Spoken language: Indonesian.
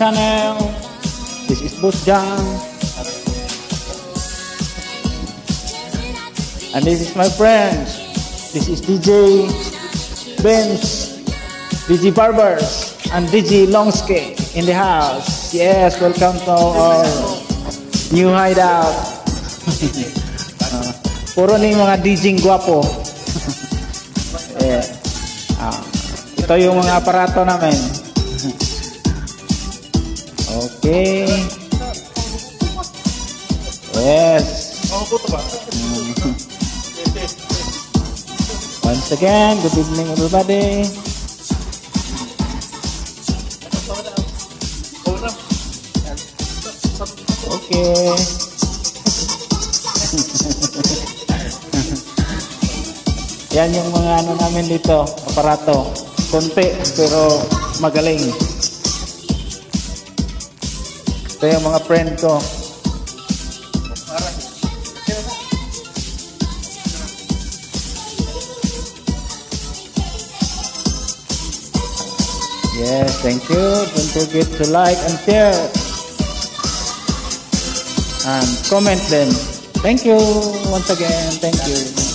channel. This is Busjan, and this is my friends. This is DJ Benz, DJ Barbers, and DJ Longskate in the house. Yes, welcome to our new hideout. Puro nih mga DJing guwapo. Yeah. Ito yung mga aparato namin. Okay. Yes. Once again, good evening everybody. Okay. Yan yung mga ano namin dito, aparato. Konti pero magaling. Ito yung mga friend ko. Yes, thank you. Don't forget to like and share and comment them. Thank you once again. Thank you.